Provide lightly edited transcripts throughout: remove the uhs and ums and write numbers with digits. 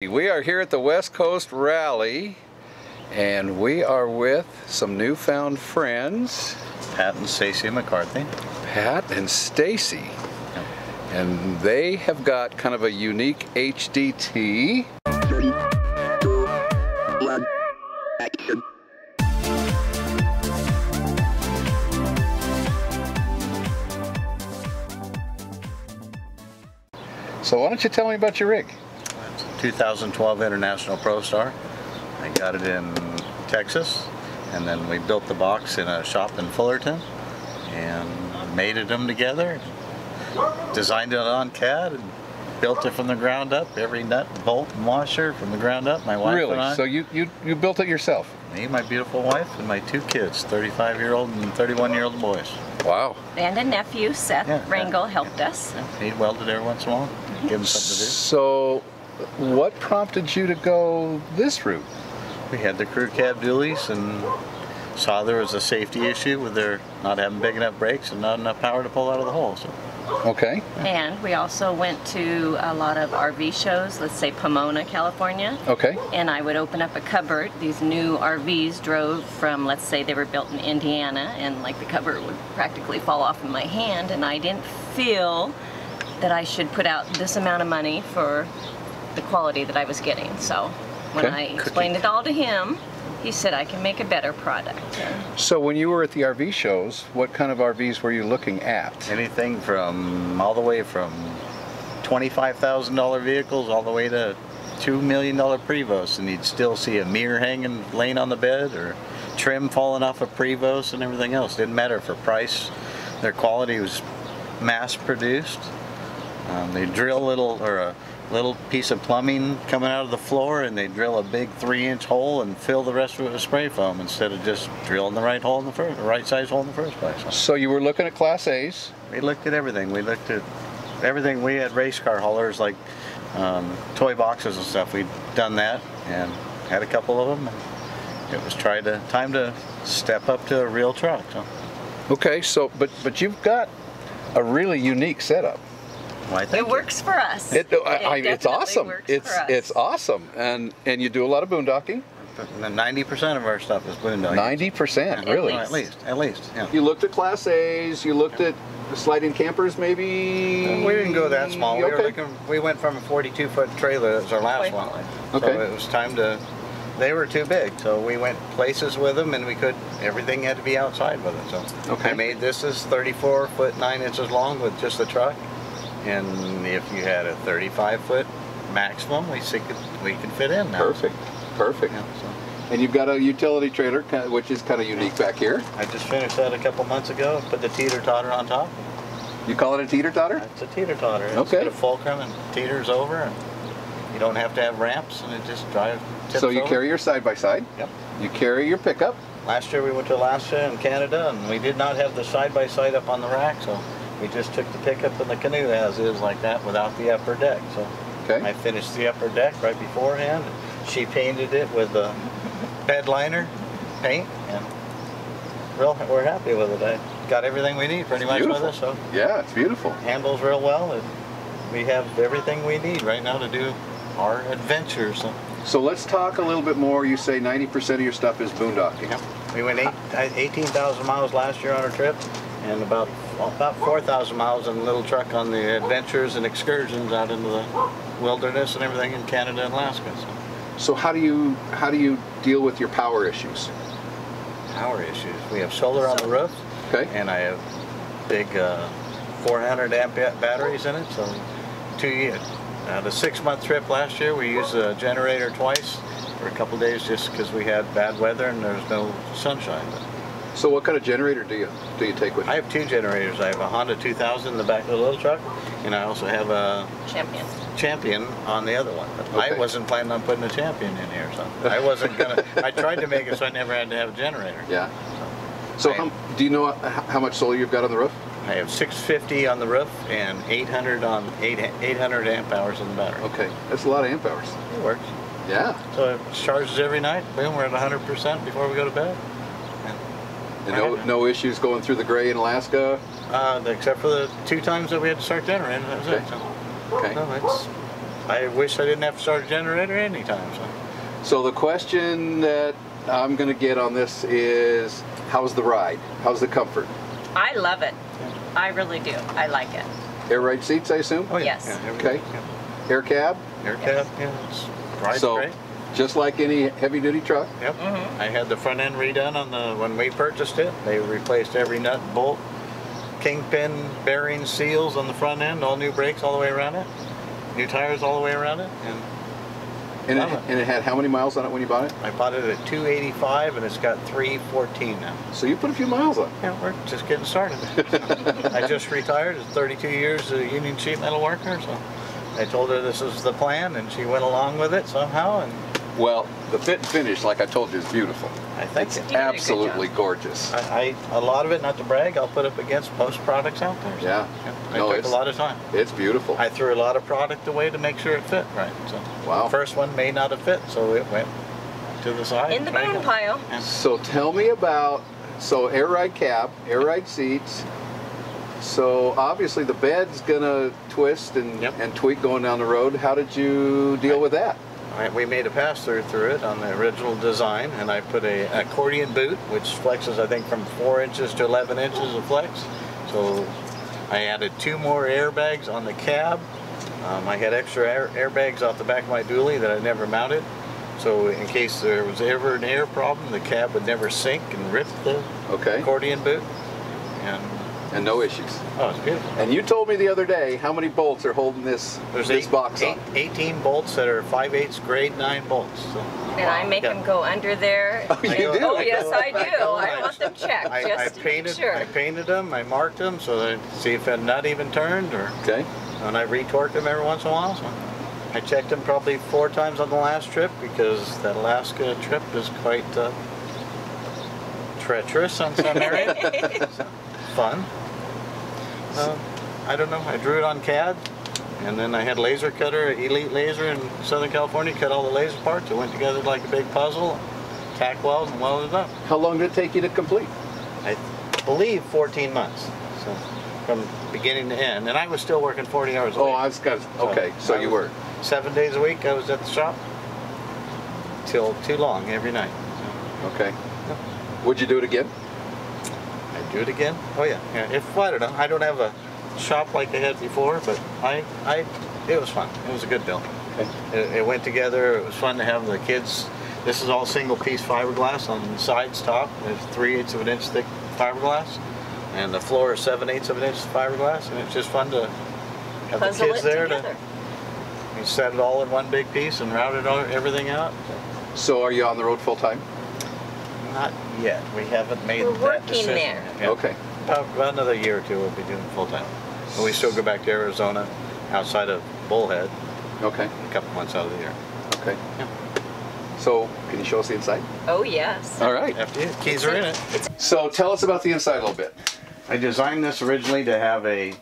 We are here at the West Coast Rally, and we are with some newfound friends. Pat and Stacy McCarthy. Pat and Stacy. Yep. And they have got kind of a unique HDT. So why don't you tell me about your rig? 2012 International Pro Star. I got it in Texas, and then we built the box in a shop in Fullerton and mated them together, designed it on CAD, and built it from the ground up, every nut, bolt, and washer from the ground up, my wife really? And I. Really? So you built it yourself? Me, my beautiful wife, and my two kids, 35-year-old and 31-year-old boys. Wow. And a nephew, Seth Rangel, helped us. He welded every once in a while, give him something to do. So, what prompted you to go this route? We had the crew cab dualies and saw there was a safety issue with their not having big enough brakes and not enough power to pull out of the hole. So. Okay. And we also went to a lot of RV shows, let's say Pomona, California. Okay. And I would open up a cupboard. These new RVs drove from, let's say they were built in Indiana, and like the cupboard would practically fall off in my hand, and I didn't feel that I should put out this amount of money for the quality that I was getting. So when I explained it all to him, he said I can make a better product. So when you were at the RV shows, what kind of RVs were you looking at? Anything from all the way from $25,000 vehicles all the way to $2 million Prevost, and you'd still see a mirror hanging, laying on the bed, or trim falling off a Prevost and everything else. Didn't matter for price. Their quality was mass produced. They drill a little piece of plumbing coming out of the floor, and they drill a big 3-inch hole and fill the rest of it with spray foam instead of just drilling the right hole in the first, the right size hole in the first place. So you were looking at Class A's? We looked at everything. We looked at everything. We had race car haulers like toy boxes and stuff. We'd done that and had a couple of them. It was time to step up to a real truck. So. Okay, so but you've got a really unique setup. Well, it works for us. It's awesome. It's awesome, and you do a lot of boondocking. 90% of our stuff is boondocking. 90%, really? At least. Yeah. You looked at Class A's. You looked at the sliding campers, maybe. We didn't go that small. Okay. We went from a 42-foot trailer. That was our last one. Okay. So it was time to. They were too big, so we went places with them, and we could. Everything had to be outside with it. So I made this is 34 foot 9 inches long with just the truck. And if you had a 35-foot maximum, we could fit in now. Perfect. Yeah, so. And you've got a utility trailer, which is kind of unique back here. I just finished that a couple months ago. Put the teeter-totter on top. You call it a teeter-totter? It's a teeter-totter. Okay. It's got a fulcrum and teeters over, and you don't have to have ramps, and it just drives. So you carry your side-by-side. Yep. You carry your pickup. Last year we went to Alaska and Canada, and we did not have the side-by-side up on the rack, so. We just took the pickup and the canoe as is like that without the upper deck. So I finished the upper deck right beforehand. She painted it with the bed liner paint, and we're happy with it. I got everything we need pretty much with it. So yeah, it's beautiful. Handles real well, and we have everything we need right now to do our adventure. So, let's talk a little bit more. You say 90% of your stuff is boondocking. Yeah. We went 18,000 miles last year on our trip, and about 4,000 miles in a little truck on the adventures and excursions out into the wilderness and everything in Canada and Alaska. So how do you deal with your power issues? Power issues. We have solar on the roof, and I have big 400 amp batteries in it. So 2 years. The 6-month trip last year, we used a generator twice for a couple of days just because we had bad weather and there's no sunshine. So what kind of generator do you take with you? I have two generators. I have a Honda 2000 in the back of the little truck, and I also have a Champion on the other one. I wasn't planning on putting a Champion in here, so I wasn't gonna. I tried to make it so I never had to have a generator. Yeah. So do you know how much solar you've got on the roof? I have 650 on the roof and 800 amp hours on the battery. Okay, that's a lot of amp hours. It works. Yeah. So it charges every night. Boom, we're at 100% before we go to bed. And no issues going through the gray in Alaska? Except for the 2 times that we had to start generating. That was it. So, no, I wish I didn't have to start a generator anytime soon. So the question that I'm going to get on this is, how's the ride? How's the comfort? I love it. Yeah. I really do. I like it. Air ride seats, I assume? Oh, yeah. Yes. Yeah, okay. Yeah. Air cab? Air cab, yeah. Ride's great. Just like any heavy-duty truck. Yep. Mm-hmm. I had the front end redone on the when we purchased it. They replaced every nut, bolt, kingpin, bearing, seals on the front end. All new brakes all the way around it. New tires all the way around it. And it had how many miles on it when you bought it? I bought it at 285, and it's got 314 now. So you put a few miles on it. Yeah, we're just getting started. I just retired. It's 32 years as a union sheet metal worker. So I told her this was the plan, and she went along with it somehow. And well, the fit and finish, like I told you, is beautiful. I think it's absolutely gorgeous. A lot of it, not to brag, I'll put up against most products out there. So yeah. It took a lot of time. It's beautiful. I threw a lot of product away to make sure it fit right. So wow. The first one may not have fit, so it went to the side. In the burn pile. Yeah. So tell me about, so air ride cab, air ride seats. So obviously the bed's gonna twist and tweak going down the road. How did you deal with that? We made a pass-through through it on the original design, and I put an accordion boot, which flexes, I think, from 4 inches to 11 inches of flex. So I added 2 more airbags on the cab. I had extra airbags off the back of my dually that I never mounted. So in case there was ever an air problem, the cab would never sink and rip the accordion boot. And no issues. Oh, it's beautiful. And you told me the other day how many bolts are holding this box on. 18 bolts that are 5/8 grade 9 bolts. So. And wow. I make them go under there. Oh, you do? Oh, yes, I do. I want them checked. I painted them. I marked them so that I see if a nut even turned. And I retorque them every once in a while. So I checked them probably 4 times on the last trip, because that Alaska trip is quite treacherous on some areas. Fun. I don't know, I drew it on CAD, and then I had laser cutter, Elite Laser in Southern California, cut all the laser parts. It went together like a big puzzle, tack weld and welded it up. How long did it take you to complete? I believe 14 months, so from beginning to end, and I was still working 40 hours a week. Oh, I was kind of, so you were. 7 days a week I was at the shop, till too long every night. So. Okay. Yeah. Would you do it again? Do it again? Oh yeah. I don't know. I don't have a shop like I had before, but it was fun. It was a good build. Okay. It went together. It was fun to have the kids. This is all single-piece fiberglass on the sides, top. There's 3/8 of an inch thick fiberglass, and the floor is 7/8 of an inch fiberglass, and it's just fun to have the kids there. We set it all in one big piece and routed everything out. So are you on the road full time? Not yet. We haven't made that decision. We're working there. Yeah. Okay. About another year or two we'll be doing full time. But we still go back to Arizona, outside of Bullhead. Okay. A couple months out of the year. Okay. Yeah. So, can you show us the inside? Oh, yes. All right. After you. Keys are in it. So, tell us about the inside a little bit. I designed this originally to have a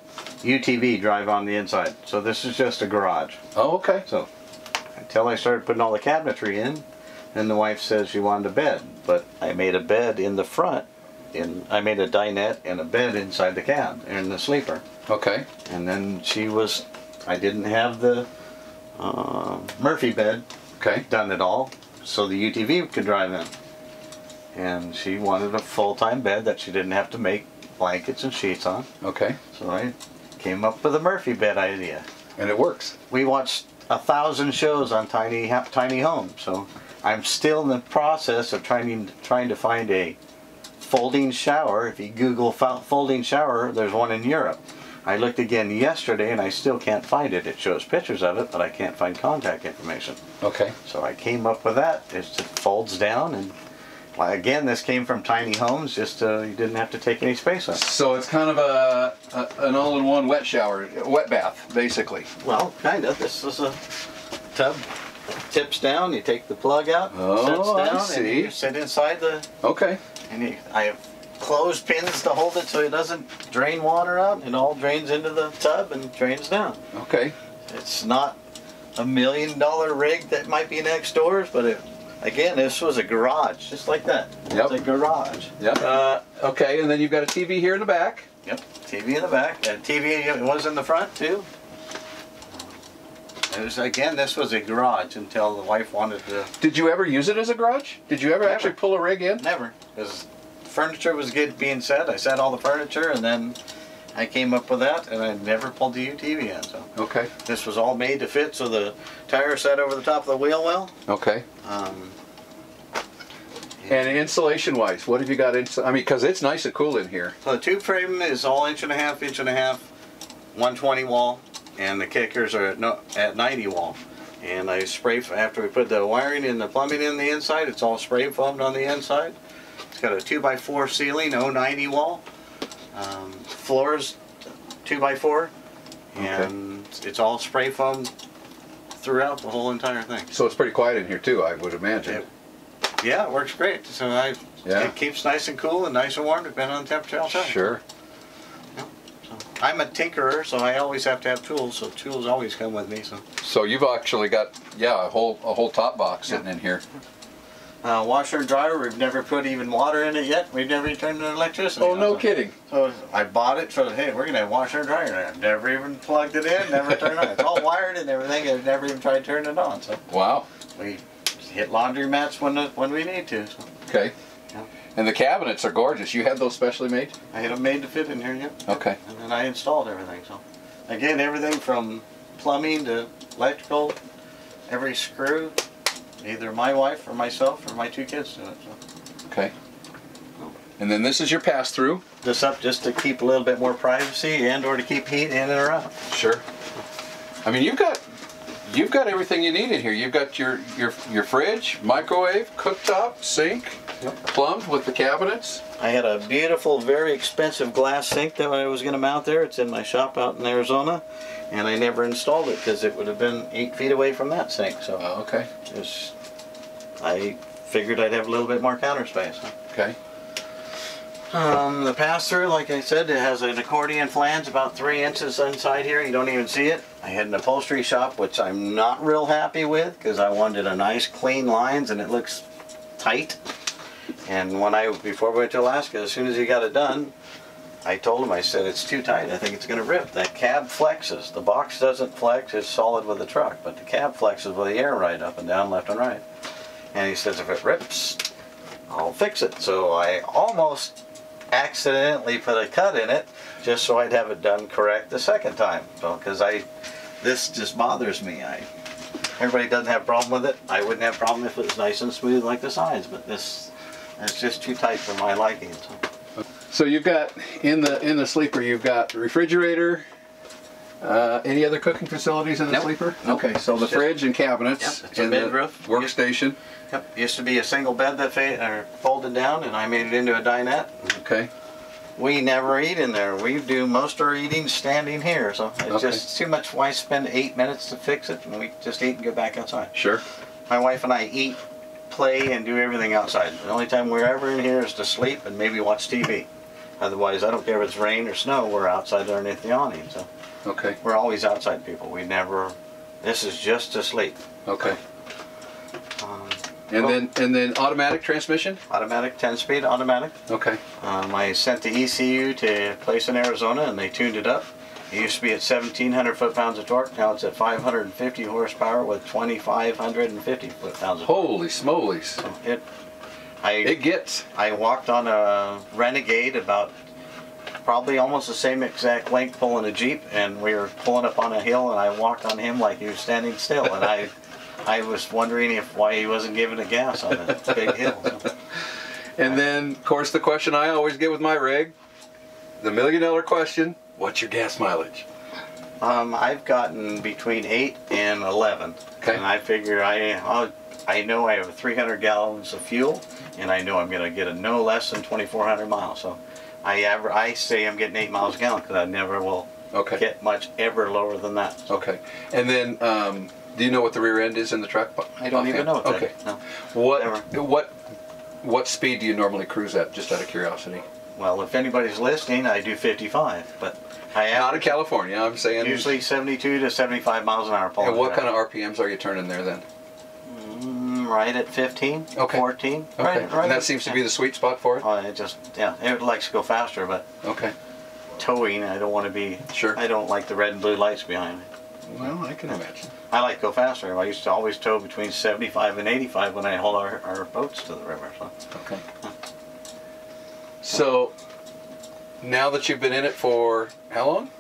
UTV drive on the inside. So, this is just a garage. Oh, okay. So, until I started putting all the cabinetry in, and the wife says she wanted a bed, but I made a bed in the front, and I made a dinette and a bed inside the cab and the sleeper. Okay. And then I didn't have the Murphy bed done at all, so the UTV could drive in. And she wanted a full-time bed that she didn't have to make blankets and sheets on. Okay. So I came up with a Murphy bed idea. And it works. We watched 1,000 shows on Tiny Home, so. I'm still in the process of trying to find a folding shower. If you Google folding shower, there's one in Europe. I looked again yesterday and I still can't find it. It shows pictures of it, but I can't find contact information. Okay. So I came up with that. It folds down, and again, this came from Tiny Homes. Just you didn't have to take any space up. So it's kind of an all-in-one wet shower, wet bath, basically. Well, kind of. This is a tub. Tips down, you take the plug out, sits down, and you sit inside the... Okay. And I have clothespins to hold it so it doesn't drain water out. It all drains into the tub and drains down. Okay. It's not a $1 million rig that might be next door's, but again, this was a garage, just like that. Yep. It's a garage. Yep. Okay, and then you've got a TV here in the back. Yep, TV in the back. And TV was in the front, too. It was, again, this was a garage until the wife wanted to... Did you ever use it as a garage? Did you ever actually pull a rig in? Never. Because furniture was being set. I set all the furniture, and then I came up with that, and I never pulled the UTV in. So okay. This was all made to fit, so the tire sat over the top of the wheel well. Okay. And insulation-wise, what have you got? I mean, because it's nice and cool in here. So the tube frame is all inch and a half, 120 wall, and the kickers are at 90 wall. And I spray, after we put the wiring and the plumbing in the inside, it's all spray foamed on the inside. It's got a 2x4 ceiling, 090 wall. Floors, 2x4, and okay. It's all spray foamed throughout the whole entire thing. So it's pretty quiet in here too, I would imagine. Yeah, it works great. So it keeps nice and cool and nice and warm depending on the temperature outside. Sure. Yeah. So I'm a tinkerer, so I always have to have tools. So tools always come with me. So you've actually got a whole top box sitting in here. Washer and dryer. We've never put even water in it yet. We've never turned on electricity. Oh, no kidding. So I bought it for, hey, we're gonna have washer and dryer. I've never even plugged it in. Never turned on. It's all wired and everything. I've never even tried turning it on. So wow. We hit laundry mats when we need to. So. Okay. Yeah. And the cabinets are gorgeous. You had those specially made? I had them made to fit in here, yeah. Okay. And then I installed everything. So, again, everything from plumbing to electrical, every screw, either my wife or myself or my two kids do it. So. Okay. And then this is your pass-through. This up just to keep a little bit more privacy and or to keep heat in and around. Sure. I mean, you've got everything you need in here. You've got your fridge, microwave, cooktop, sink, plumbed with the cabinets. I had a beautiful, very expensive glass sink that I was going to mount there. It's in my shop out in Arizona, and I never installed it because it would have been 8 feet away from that sink. So okay. I figured I'd have a little bit more counter space. Okay. The pass-through, like I said, it has an accordion flange about 3 inches inside here. You don't even see it. I had an upholstery shop, which I'm not real happy with because I wanted a nice clean lines and it looks tight. And before we went to Alaska, as soon as he got it done, I told him, I said, it's too tight. I think it's going to rip. That cab flexes. The box doesn't flex. It's solid with the truck, but the cab flexes with the air ride up and down, left and right. And he says, if it rips, I'll fix it. So I almost accidentally put a cut in it just so I'd have it done correct the second time. So, because this just bothers me. Everybody doesn't have a problem with it. I wouldn't have a problem if it was nice and smooth like the sides, but it's just too tight for my liking. So you've got in the sleeper, you've got refrigerator. Any other cooking facilities in the sleeper? Nope. Okay, so the fridge and cabinets. Yep, it's a bed roof. Workstation. Yep, used to be a single bed that folded down, and I made it into a dinette. Okay. We never eat in there. We do most of our eating standing here, so it's just too much. Why spend 8 minutes to fix it, and we just eat and go back outside. Sure. My wife and I eat, play, and do everything outside. The only time we're ever in here is to sleep and maybe watch TV. Otherwise, I don't care if it's rain or snow, we're outside underneath the awning. So. Okay. We're always outside people. We never, this is just to sleep. Okay. And then automatic transmission? Automatic, 10-speed automatic. Okay. I sent the ECU to a place in Arizona and they tuned it up. It used to be at 1,700 foot-pounds of torque. Now it's at 550 horsepower with 2,550 foot-pounds of torque. Holy smoles. So it gets. I walked on a Renegade about probably almost the same exact length pulling a Jeep, and we were pulling up on a hill and I walked on him like he was standing still, and I was wondering why he wasn't giving a gas on a big hill. And then, of course, the question I always get with my rig, the million-dollar question, what's your gas mileage? I've gotten between 8 and 11, and I figure I know I have 300 gallons of fuel, and I know I'm going to get a no less than 2,400 miles. So. I say I'm getting 8 miles a gallon because I never will get much ever lower than that. So. Okay. And then, do you know what the rear end is in the truck? I don't even know. Okay. No. What speed do you normally cruise at? Just out of curiosity. Well, if anybody's listening, I do 55, but I am out of California. I'm saying usually 72 to 75 miles an hour. And what kind of RPMs are you turning there then? Right at 15, 14. Okay. Right and that seems to be the sweet spot for it? It likes to go faster, but towing, I don't want to be, I don't like the red and blue lights behind me. Well, I can imagine. I like to go faster. I used to always tow between 75 and 85 when I haul our boats to the river. So. Okay. So, now that you've been in it for how long?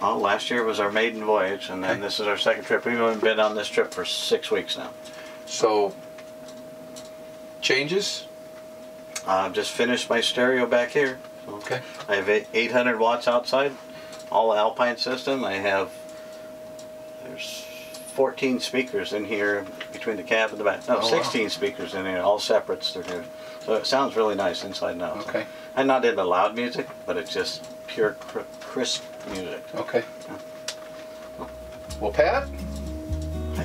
Oh, last year was our maiden voyage, and then okay. This is our second trip. We've only been on this trip for 6 weeks now. So, changes? I've just finished my stereo back here. Okay. I have 800 watts outside, all Alpine system. I have, there's 14 speakers in here between the cab and the back. No, oh, 16 wow. Speakers in here, all separates. They're here. So it sounds really nice inside and out. Okay. I'm not into loud music, but it's just pure, crisp music. Okay. Yeah. Well, Pat?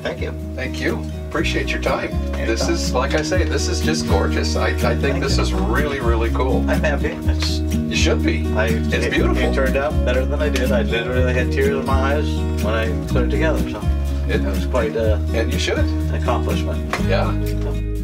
Thank you. Thank you. Appreciate your time. This is, like I say, this is just gorgeous. I think this is really, really cool. I'm happy. You should be. It's beautiful. It turned out better than I did. I literally had tears in my eyes when I put it together. So it was quite an accomplishment. Yeah.